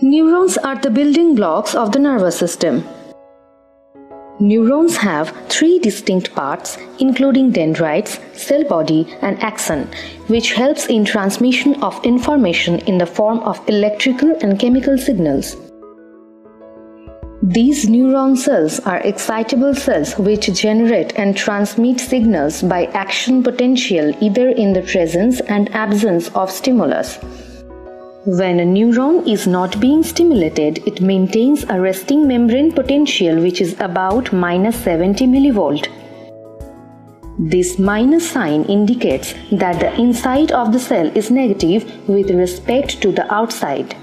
Neurons are the building blocks of the nervous system. Neurons have three distinct parts, including dendrites, cell body, and axon, which helps in transmission of information in the form of electrical and chemical signals. These neuron cells are excitable cells which generate and transmit signals by action potential either in the presence and absence of stimulus. When a neuron is not being stimulated, it maintains a resting membrane potential which is about -70 mV. This minus sign indicates that the inside of the cell is negative with respect to the outside.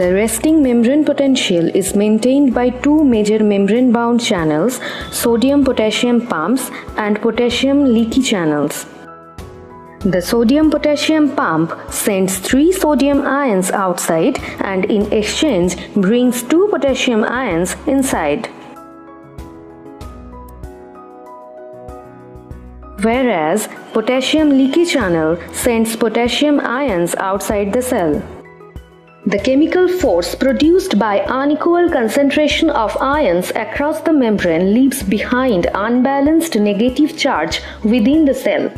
The resting membrane potential is maintained by two major membrane-bound channels, sodium-potassium pumps and potassium leaky channels. The sodium-potassium pump sends 3 sodium ions outside and in exchange brings 2 potassium ions inside. Whereas, potassium leaky channel sends potassium ions outside the cell. The chemical force produced by unequal concentration of ions across the membrane leaves behind unbalanced negative charge within the cell.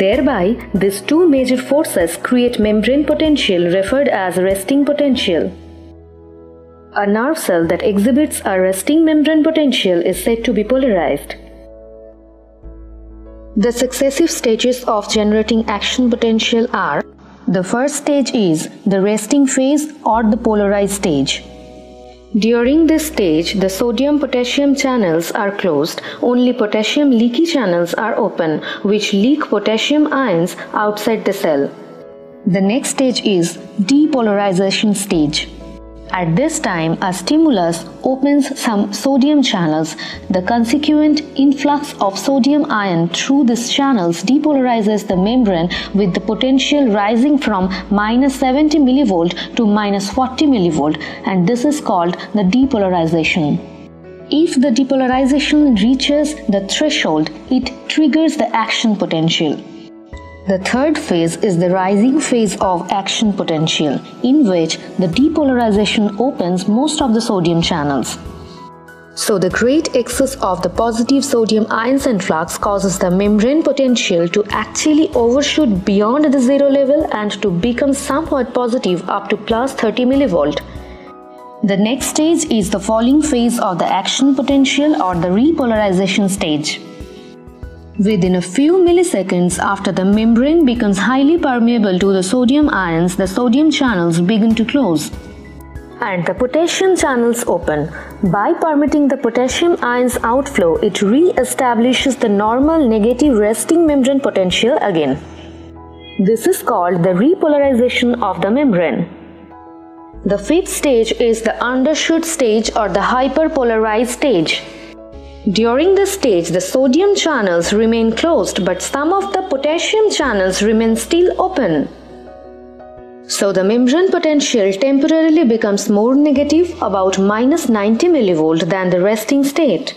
Thereby, these two major forces create membrane potential referred as resting potential. A nerve cell that exhibits a resting membrane potential is said to be polarized. The successive stages of generating action potential are: the first stage is the resting phase or the polarized stage. During this stage, the sodium-potassium channels are closed, only potassium leaky channels are open, which leak potassium ions outside the cell. The next stage is depolarization stage. At this time, a stimulus opens some sodium channels. The consequent influx of sodium ion through these channels depolarizes the membrane with the potential rising from -70 mV to -40 mV, and this is called the depolarization. If the depolarization reaches the threshold, it triggers the action potential. The third phase is the rising phase of action potential, in which the depolarization opens most of the sodium channels. So the great excess of the positive sodium ions influx causes the membrane potential to actually overshoot beyond the zero level and to become somewhat positive up to +30 mV. The next stage is the falling phase of the action potential or the repolarization stage. Within a few milliseconds after the membrane becomes highly permeable to the sodium ions, the sodium channels begin to close and the potassium channels open. By permitting the potassium ions outflow, it re-establishes the normal negative resting membrane potential again. This is called the repolarization of the membrane. The fifth stage is the undershoot stage or the hyperpolarized stage. During this stage, the sodium channels remain closed, but some of the potassium channels remain still open. So the membrane potential temporarily becomes more negative, about -90 mV, than the resting state.